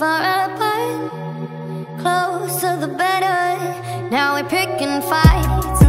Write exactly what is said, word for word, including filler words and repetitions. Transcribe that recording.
far apart, closer the better. Now we're picking fights.